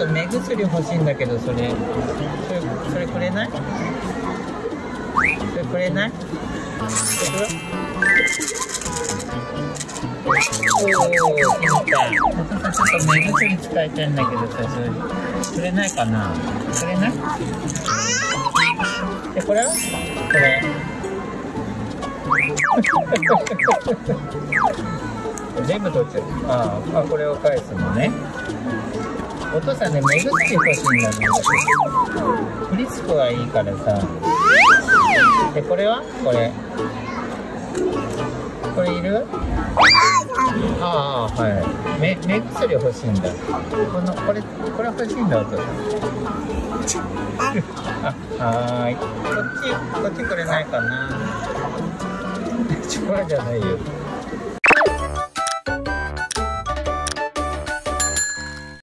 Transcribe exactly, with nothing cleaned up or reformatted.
と目薬欲しいんだけど、それそれくれない？それくれない？おお、きた。ちょっと目薬使いたいんだけどさ、それくれないかな？くれない？で、これは？これ。全部取っちゃう。ああ、これを返すのね。お父さんね、目薬欲しいんだけど、フリスコがいいからさ。で、これは？これ。これいる？ああ、はい。目、目薬欲しいんだ。この、これ、これ欲しいんだ、お父さん。あ、はい。こっち、こっちくれないかな。チョコラじゃないよ。